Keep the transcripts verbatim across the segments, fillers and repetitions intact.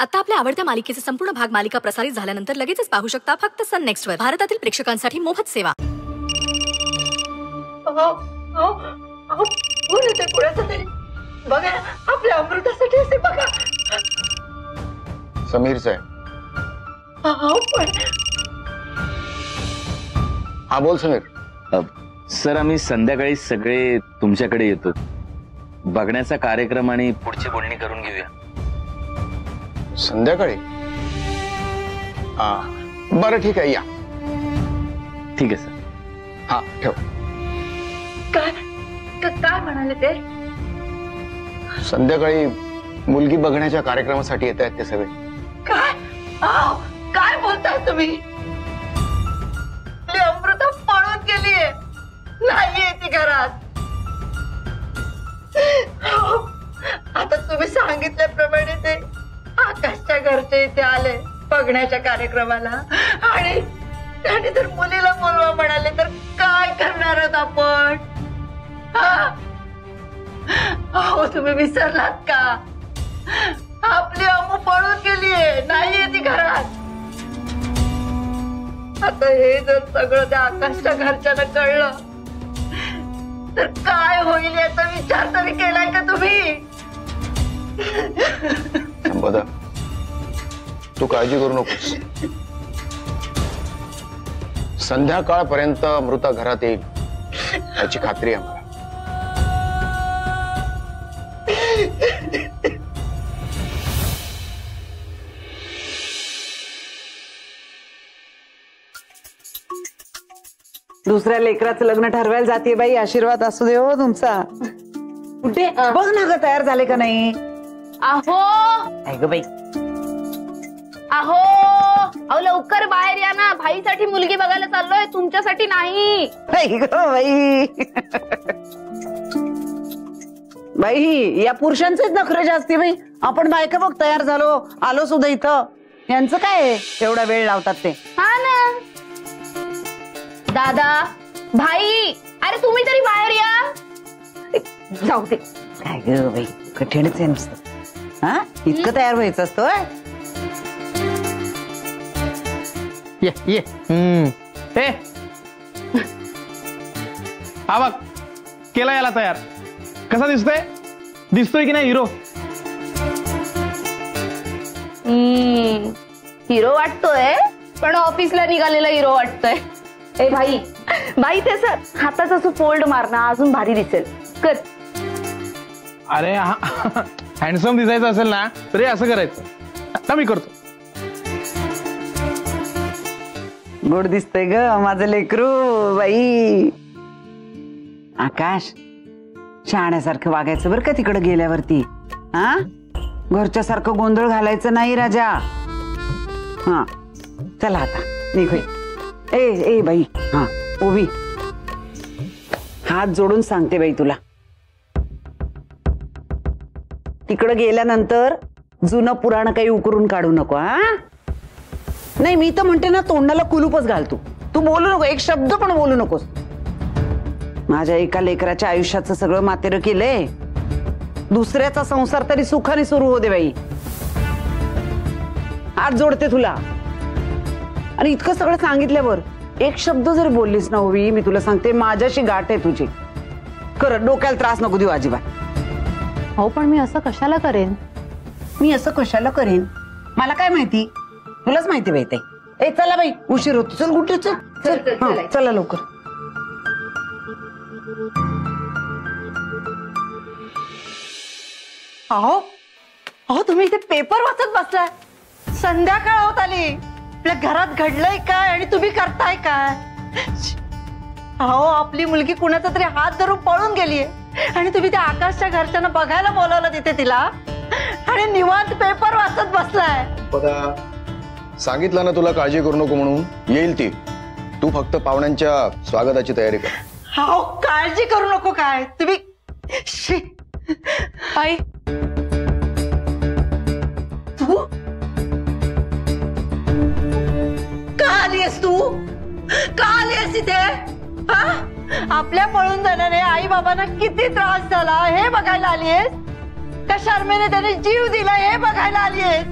आता आपल्या आवडत्या मालिकेचे संपूर्ण भाग मालिका प्रसारित झाल्यानंतर लगेचच पाहू शकता फक्त सन नेक्स्ट वर, भारतातील प्रेक्षकांसाठी मोफत सेवा। बघा आपल्या अमृतासाठी असे बघा समीर साहेब। हा बोल समीर सर, आम्ही संध्याकाळी सगळे तुमच्याकडे येतो, बघण्याचा कार्यक्रम आणि पुढची बोलणी करून घेऊया। संध्याकाळी? हां बरं ठीक आहे या। ठीक आहे सर। हां ठेव। काय काय म्हणाले ते? संध्याकाळी मुलगी बघण्याच्या कार्यक्रमासाठी येत आहेत ते सगळे। काय काय बोलताय तुम्ही? ले अमृता पळून गेली आहे, नाही येते घरात। आता तुम्ही सांगितल्याप्रमाणे ते आकाशच्या घरचे इथे आले बघण्याच्या कार्यक्रमाला, आणि त्याने जर मुलीला बोलवा म्हणाले तर काय करणार आहोत आपण? अहो तुम्ही विसरलात का आपली अमू पळून गेलीये, नाहीये ती घरात। आता हे जर सगळं त्या आकाशच्या घरच्यांना कळलं तर काय होईल याचा विचार तरी केलाय का तुम्ही? संपदा तू काळजी करू नकोस, संध्याकाळपर्यंत अमृता घरात येईल याची खात्री आहे मला। दुसऱ्या लेकराचं लग्न ठरवायला जाते बाई, आशीर्वाद असू दे हो तुमचा। कुठे बघ ना ग तयार झाले का नाही। आहो ऐक बाई, आहो अहो लवकर बाहेर या ना, भाईसाठी मुलगी बघायला चाललोय, तुमच्यासाठी नाही। बाई बाई या पुरुषांचेच नखरे जास्ती बाई, आपण बायका बघ तयार झालो आलो सुद्धा इथं, यांचं काय एवढा वेळ लावतात ते। हा ना दादा भाई, अरे तुम्ही तरी बाहेर या। जाऊ दे काय ग बाई, कठीणच आहे नुसतं। हा इतकं तयार व्हायचं असतं। ये ये हम्म ए हा बघ केला याला तयार, कसा दिसतोय? दिसतोय की नाही हिरो? हम्म हिरो वाटतोय पण ऑफिसला निघालेला हिरो वाटतोय। ए भाई भाई ते सर हाताच असं फोल्ड मारणं अजून भारी दिसेल कर। अरे हँडसम दिसायचं असेल ना तरी असं करायचं ना, मी करतो। गोड दिसतंय ग माझं लेकरू बाई। आकाश शाण्यासारखं वागायचं बरं का तिकडे गेल्यावरती, हा घरच्या सारखं गोंधळ घालायचं नाही राजा। हा चला आता निघूया। ए ए बाई हा उभी, हात जोडून सांगते बाई तुला, तिकडे गेल्यानंतर जुनं पुराण काही उकरून काढू नको। हा नाही मी तर म्हणते ना तोंडाला कुलूपच घालतो, तू बोलू नको, एक शब्द पण बोलू नकोस। माझ्या एका लेकराच्या आयुष्याचं सगळं मातेरं केलंय, दुसऱ्याचा संसार तरी सुखाने सुरू हो दे बाई, हात जोडते तुला। आणि इतकं सगळं सांगितल्यावर एक शब्द जर बोललीस ना ओवी, मी तुला सांगते माझ्याशी गाठ आहे तुझी, कर डोक्याला त्रास नको देऊ अजिबात। हो पण मी असं कशाला करेन, मी असं कशाला करेन, मला काय माहिती, तुलाच माहिती बाई ते। ए चला बाई उशीर होतो, चल कुठे चल चल, चल, चल, चल चला लवकर। अहो अहो तुम्ही इथे पेपर वाचत बसलाय, संध्याकाळ होत आली, आपल्या घरात घडलंय काय आणि तुम्ही करताय काय? अहो आपली मुलगी कुणाचा तरी हात धरून पळून गेलीये आणि तुम्ही त्या आकाशच्या घरच्यांना बघायला बोलावलं तिथे तिला, आणि निवांत पेपर वाचत बसलाय। बघा सांगितलं ना तुला काळजी करू नको म्हणून, येईल ती, तू फक्त पाहुण्यांच्या स्वागताची तयारी कर। हो काळजी करू नको काय तुम्ही। आई तू का आलीस, तू का आलीस इथे? हा आपल्या पळून जाणारे आई बाबांना किती त्रास झाला हे बघायला आलीयेस का? शर्मेने त्याने जीव दिला हे बघायला आलीयेस?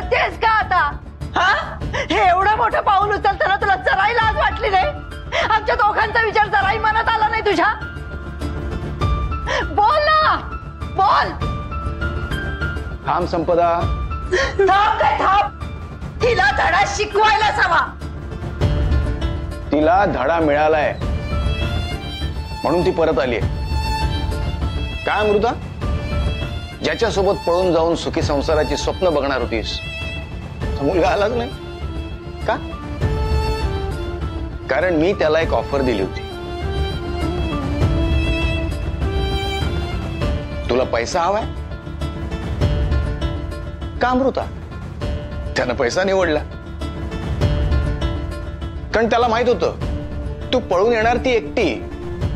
करतेस का आता? हा? हे एवढं मोठं पाऊल उचलताना तुला जराही लाज वाटली नाही? आमच्या दोघांचा विचार जराही मनात आला नाही तुझ्या? बोल ना, बोल. थांब संपदा. थांब काय थांब, तिला धडा शिकवायलाच हवा. तिला धडा मिळालाय म्हणून ती परत आलीय. काय अमृता, ज्याच्यासोबत पळून जाऊन सुखी संसाराची स्वप्न बघणार होतीस, मुलगा आलाच नाही का? कारण मी त्याला एक ऑफर दिली होती. तुला पैसा हवाय का अमृता? त्यानं पैसा निवडला, कारण त्याला माहित होतं तू पळून येणार ती एकटी,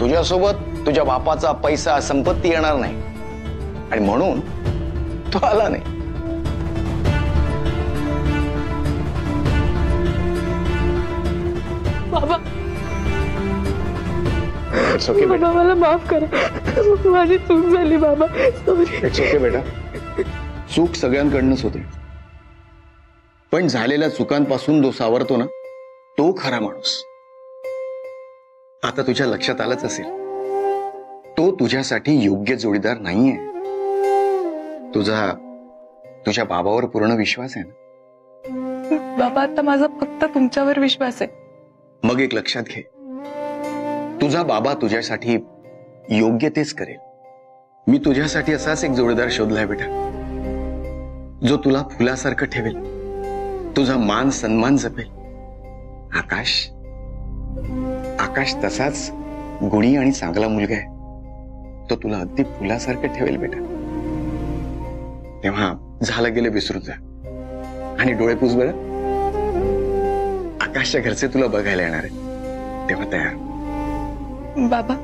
तुझ्यासोबत तुझ्या बापाचा पैसा संपत्ती येणार नाही, आणि म्हणून तो आला नाही. बाबा, okay, बाबा मला माफ करा, माझी चूक झाली बाबा. okay, बेटा, चूक सगळ्यांकडनंच होते, पण झालेल्या चुकांपासून जो सावरतो ना तो खरा माणूस. आता तुझ्या लक्षात आलंच असेल तो तुझ्यासाठी योग्य जोडीदार नाहीये. तुझा तुझ्या बाबावर पूर्ण विश्वास आहे ना? बाबा, आता माझा फक्त तुमच्यावर विश्वास आहे. मग एक लक्षात घे, तुझा बाबा तुझ्यासाठी योग्य तेच करेल. मी तुझ्यासाठी असाच एक जोडीदार शोधलाय बेटा, जो तुला फुलासारखं ठेवेल, तुझा मान सन्मान जपेल. आकाश, आकाश तसाच गुणी आणि चांगला मुलगा आहे, तो तुला अगदी फुलासारखं ठेवेल बेटा. तेव्हा झालं गेलं विसरून जा आणि डोळे पुस बरं. आकाशच्या घरचे तुला बघायला येणार आहे, तेव्हा तयार. बाबा,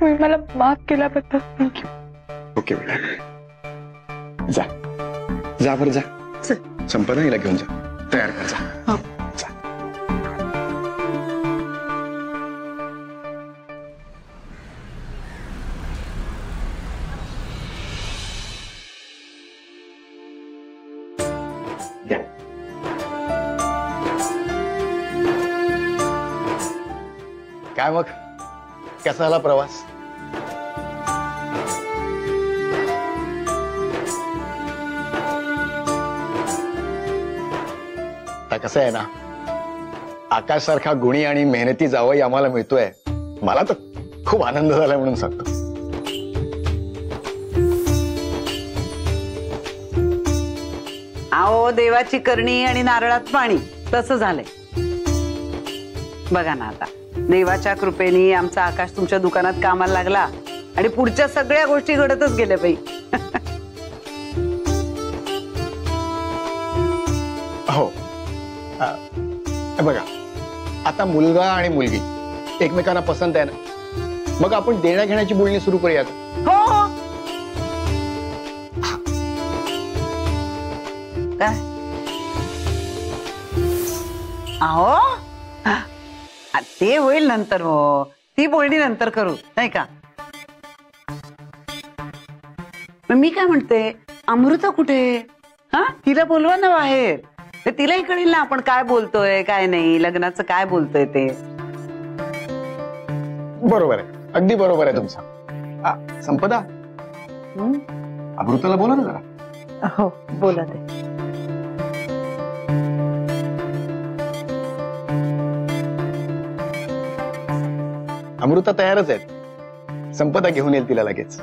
तुम्ही मला माफ केल्याबद्दल थँक्यू. ओके बेटा, जा जा बरं, जा संपदा हिला घेऊन जा, तयार कर, जा. जा. काय मग, कसा आला प्रवास? आता कसं आहे ना, आकाश सारखा गुणी आणि मेहनती जावई आम्हाला मिळतोय, मला तर खूप आनंद झालाय म्हणून सांगतो. आओ, देवाची करणी आणि नारळात पाणी तसं झालंय बघा ना. आता देवाच्या कृपेने आमचा आकाश तुमच्या दुकानात कामाला लागला आणि पुढच्या सगळ्या गोष्टी घडतच गेल्या बाई. हो बघा, आता मुलगा आणि मुलगी एकमेकांना पसंत आहे ना, मग आपण देण्या घेण्याची बोलणी सुरू करूयात. हो हो, काय आहो, ते होईल नंतर. हो, ती बोलणी नंतर करू नाही का? मी काय म्हणते, अमृता कुठे? हा, तिला बोलवा ना बाहेर, तिलाही कळेल ना आपण काय बोलतोय काय नाही, लग्नाचं काय बोलतोय ते. बरोबर आहे, अगदी बरोबर आहे तुमचा. संपदा, अमृताला बोला ना जरा. हो, बोला ते. अमृता तयारच आहेत, संपदा घेऊन येईल तिला लगेच.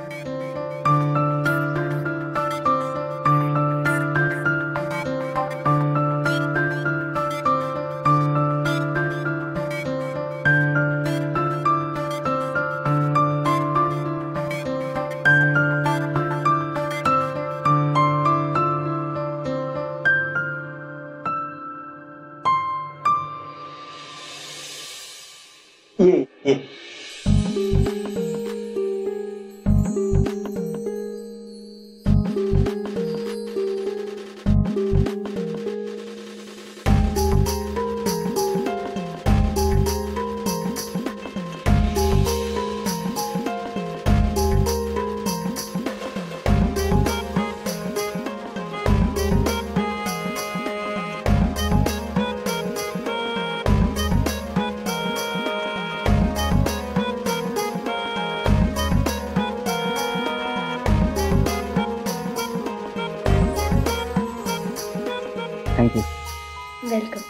ये ये थैंक यू। वेलकम।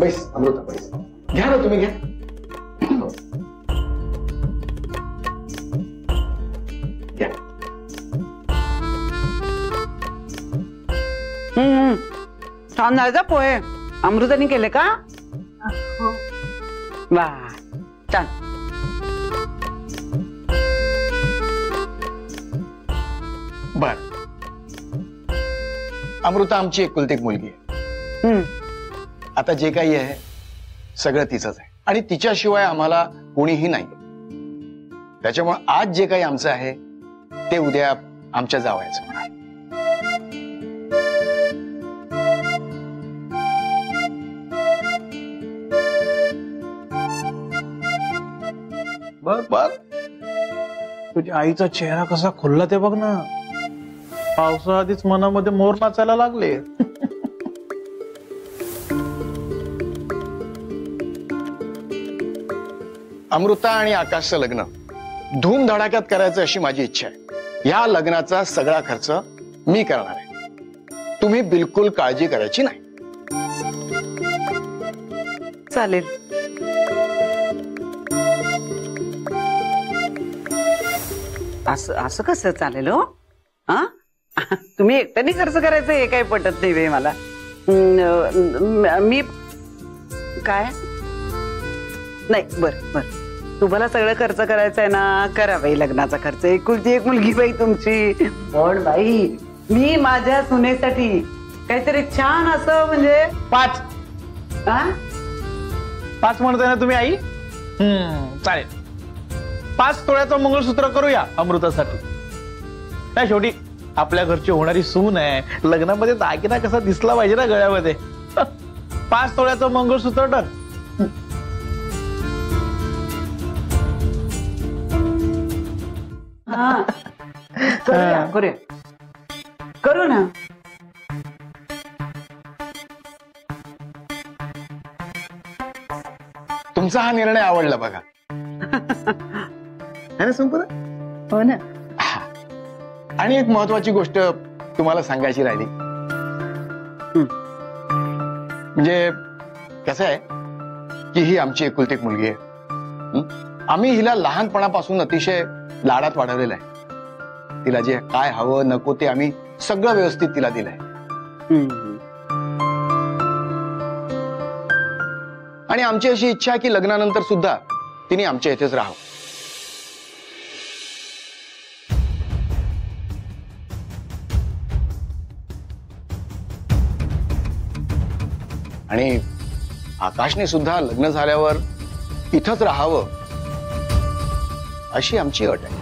बैस अमृता बैस, घ्या ना तुम्ही घ्या। तांदळाचा पोहे अमृताने केले का? वा छान। बर अमृता आमची एकुलती एक मुलगी आहे, आता जे काही आहे सगळं तिचंच आहे आणि तिच्याशिवाय आम्हाला कोणीही नाही, त्याच्यामुळे आज जे काही आमचं आहे ते उद्या आमच्या जावयाचं होणार आहे। तुझ्या आईचा चेहरा कसा खुलला ते बघ ना, पावसाआधीच मनामध्ये मोर नाचायला लागले। अमृता आणि आकाशचं लग्न धूमधडाक्यात करायचं अशी माझी इच्छा आहे। या लग्नाचा सगळा खर्च मी करणार आहे, तुम्ही बिलकुल काळजी करायची नाही। चालेल असं कसं चालेल हो? हा तुम्ही एकट्याने खर्च करायचं हे काही पटत नाही मला। मी काय नाही, बर बर तुम्हाला सगळं खर्च करायचंय ना, करा बाई लग्नाचा खर्च, एकुलती एक मुलगी बाई तुमची। पण बाई मी माझ्या सुनेसाठी काहीतरी छान असं म्हणजे पाच हा पाच म्हणताय ना तुम्ही आई? हम्म चालेल, पाच तोळ्याचं मंगळसूत्र करूया अमृतासाठी। त्या शेवटी आपल्या घरची होणारी सून आहे, लग्नामध्ये दागिना कसा दिसला पाहिजे ना गळ्यामध्ये। पाच तोळ्याचं मंगळसूत्र डन। हा करूया करू ना। तुमचा हा निर्णय आवडला बघा। हो ना। आणि एक महत्वाची गोष्ट तुम्हाला सांगायची राहिली, म्हणजे कसं आहे की ही आमची एकुलती एक मुलगी आहे, आम्ही हिला लहानपणापासून अतिशय लाडात वाढवलेलं आहे। तिला जे काय हवं नको ते आम्ही सगळं व्यवस्थित तिला दिलंय, आणि आमची अशी इच्छा आहे की लग्नानंतर सुद्धा तिने आमच्या इथेच राहावं। आणि आकाशने सुद्धा लग्न झाल्यावर इथंच राहावं अशी आमची अट आहे।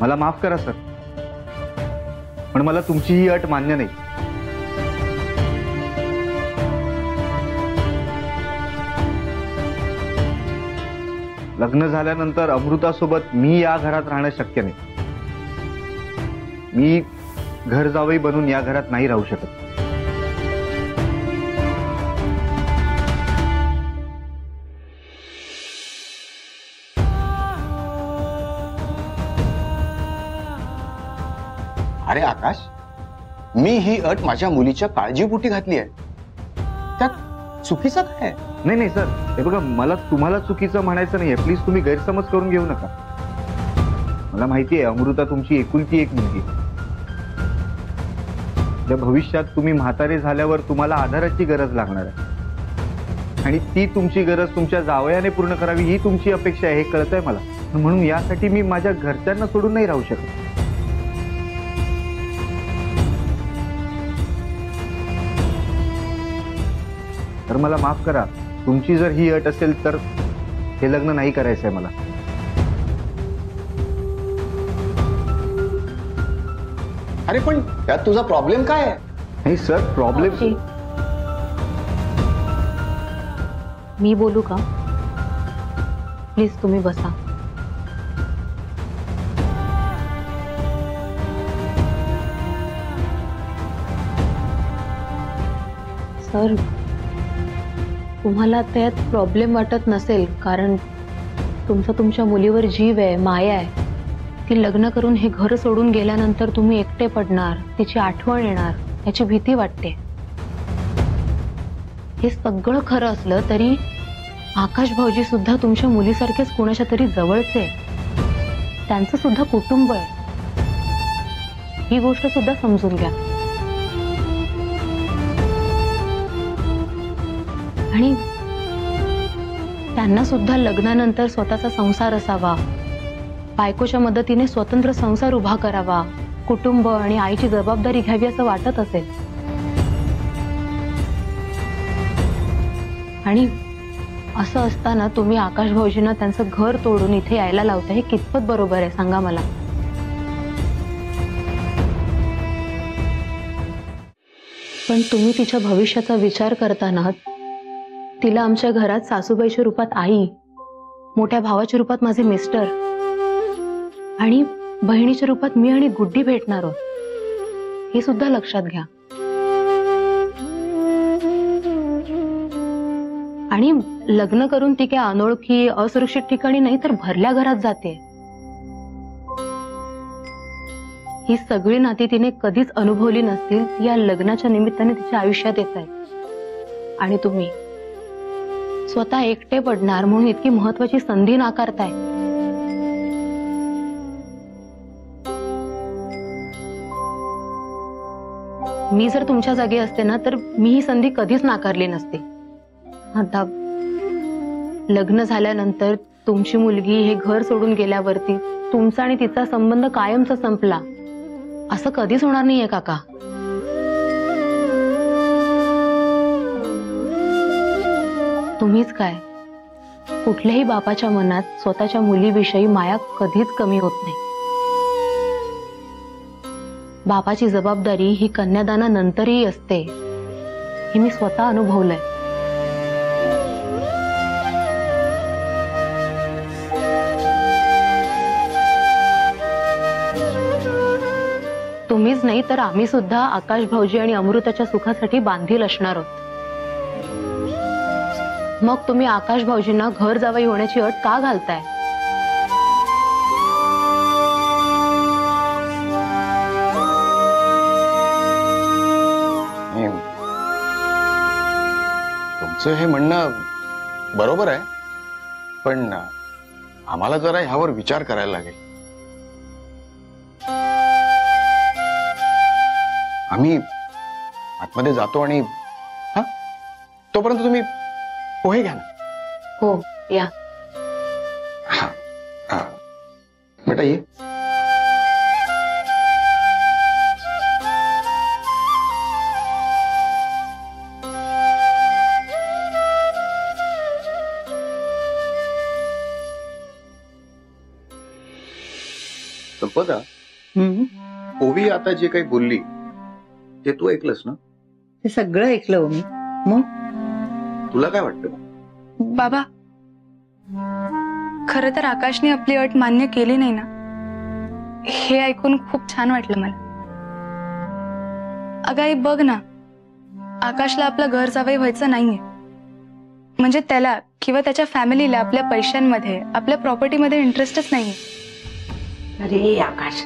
मला माफ करा सर, पण मला तुमची ही अट मान्य नाही। लग्न झाल्यानंतर अमृतासोबत मी या घरात राहणं शक्य नाही। मी घर जावई बनून या घरात नाही राहू शकत। अरे आकाश, मी ही अट माझ्या मुलीच्या काळजीपोटी घातली आहे, त्यात चुकीचं काय? नाही नाही सर, हे बघा मला तुम्हाला चुकीचं म्हणायचं नाहीये, प्लीज तुम्ही गैरसमज करून घेऊ नका। मला माहिती आहे अमृता तुमची एकुलती एक मुलगी, ज्या भविष्यात तुम्ही म्हातारे झाल्यावर तुम्हाला आधाराची गरज लागणार आहे। आणि ती तुमची गरज तुमच्या जावयाने पूर्ण करावी ही तुमची अपेक्षा आहे, हे कळतंय मला, म्हणून यासाठी मी माझ्या घरच्यांना सोडून नाही राहू शकत। तर मला माफ करा, तुमची जर ही अट असेल तर हे लग्न नाही करायचंय मला। अरे पण यात तुझा प्रॉब्लेम काय आहे? नाही सर, प्रॉब्लेम मी बोलू का? प्लीज तुम्ही बसा। सर तुम्हाला त्यात प्रॉब्लेम वाटत नसेल, कारण तुमचा तुमच्या मुलीवर जीव आहे, माया आहे। ती लग्न करून हे घर सोडून गेल्यानंतर तुम्ही एकटे पडणार, तिची आठवण येणार, त्याची भीती वाटते। हे सगळं खरं असलं तरी आकाश भाऊजी सुद्धा तुमच्या मुलीसारखेच कोणाच्या तरी जवळचे, त्यांचं सुद्धा कुटुंब आहे, ही गोष्ट सुद्धा समजून घ्या। आणि त्यांना सुद्धा लग्नानंतर स्वतःचा संसार असावा, बायकोच्या मदतीने स्वतंत्र संसार उभा करावा, कुटुंब आणि आईची जबाबदारी घ्यावी असं वाटत असेल। आणि असं असताना तुम्ही आकाश भाऊजींना त्यांचं घर तोडून इथे यायला लावता, हे कितपत बरोबर आहे सांगा मला। पण तुम्ही तिच्या भविष्याचा विचार करताना तिला आमच्या घरात सासूबाईच्या रूपात आई, मोठ्या भावाच्या रूपात माझे मिस्टर आणि बहिणीच्या रूपात मी आणि गुड्डी भेटणार आहोत, हे सुद्धा लक्षात घ्या। आणि लग्न करून ती काय अनोळखी असुरक्षित ठिकाणी नाही तर भरल्या घरात जाते, ही सगळी नाती तिने कधीच अनुभवली नसतील, ती या लग्नाच्या निमित्ताने तिच्या आयुष्यात येत आहे। आणि तुम्ही स्वतः एकटे पडणार म्हणून इतकी महत्वाची संधी नाकारताय। मी जर तुमच्या जागी असते ना तर मी ही संधी कधीच नाकारली नसते। आता लग्न झाल्यानंतर तुमची मुलगी हे घर सोडून गेल्यावरती तुमचा आणि तिचा संबंध कायमचा संपला असं कधीच होणार नाहीये काका। तुम्हीच काय, कुठल्याही बापाच्या मनात स्वतःच्या मुलीविषयी माया कधीच कमी होत नाही। बापाची जबाबदारी ही कन्यादानानंतरही असते, हे मी स्वतः अनुभवलंय। तुम्हीच नाही तर आम्ही सुद्धा आकाश भाऊजी आणि अमृताच्या सुखासाठी बांधील असणार आहोत। मग तुम्ही आकाश भाऊजींना घर जावई होण्याची अट का घालताय? तुमचं हे म्हणणं बरोबर आहे, पण आम्हाला जरा ह्यावर विचार करायला लागेल। आम्ही आतमध्ये जातो आणि हा तोपर्यंत तुम्ही पोहे घ्या ना। हो या। हाँ हाँ बेटा ये संपदा, ओवी आता जे काही बोलली ते तू ऐकलंस ना? ते सगळं ऐकलं मी। मग तुला काय वाटतं बाबा? खरं तर आकाशने आपली अट मान्य केली नाही ना, हे ऐकून खूप छान वाटलं मला। अगं आई बघ ना, आकाशला आपलं घर जावई व्हायचं नाहीये, म्हणजे त्याला किंवा त्याच्या फॅमिलीला आपल्या पैशांमध्ये आपल्या प्रॉपर्टीमध्ये इंटरेस्टच नाही। अरे आकाश,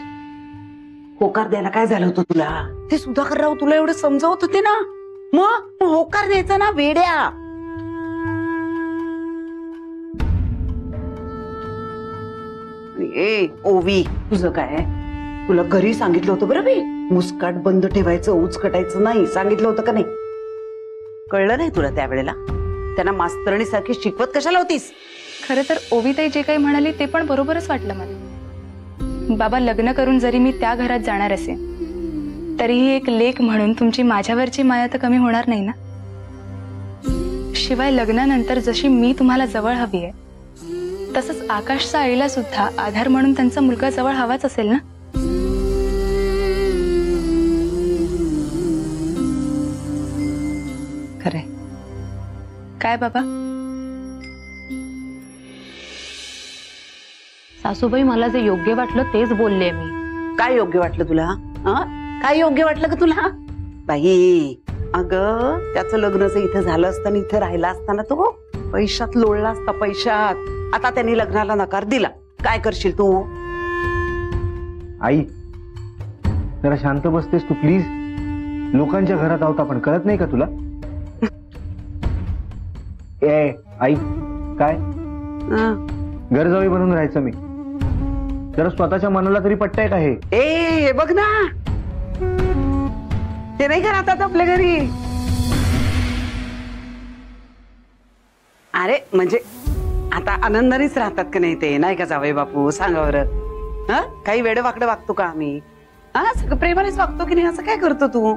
होकार द्यायला काय झालं होतं तुला? ते सुधाकर राव तुला एवढं समजावत होते ना, मग होकार द्यायचा ना वेड्या। ए ओवी, तुझं काय? तुला घरी सांगितलं होतं बरं मी, मुस्काट बंद ठेवायचं, उचकटायचं नाही, सांगितलं होतं का नाही? कळलं नाही तुला त्यावेळेला? त्यांना मास्तरणी सारखी शिकवत कशाला होतीस? खरं तर ओवीताई जे काही म्हणाली ते पण बरोबरच वाटलं मला. बाबा लग्न करून जरी मी त्या घरात जाणार असे तरीही एक लेख म्हणून तुमची माझ्यावरची माया तर कमी होणार नाही ना. शिवाय लग्नानंतर जशी मी तुम्हाला जवळ हवी आहे तसंच आकाशचा आईला सुद्धा आधार म्हणून त्यांचा मुलगा जवळ हवाच असेल ना. खरंय. काय बाबा? सासूबाई मला जे योग्य वाटलं तेच बोलले मी. काय योग्य वाटलं तुला? काय योग्य वाटलं का तुला बाई? अगं त्याचं लग्न जे इथं झालं असतं इथं राहिला असताना तो पैशात लोळला असता, पैशात. आता त्यांनी लग्नाला नकार दिला, काय करशील तू? आई जरा शांत बसतेस तू प्लीज. लोकांच्या घरात आहोत आपण, कळत नाही का तुला? ए आई काय गरजावी बनून राहायचं मी? जरा स्वतःच्या मनाला तरी पटतंय का हे? ए बघ ना ते नाही का राहतात आपल्या घरी. अरे म्हणजे आता आनंदानेच राहतात का नाही ते? नाही का जावई बापू सांगा बरं. हा काही वेडवाकडं वागतो का आम्ही? हा सगळं प्रेमानेच वागतो की नाही? असं काय करतो तू?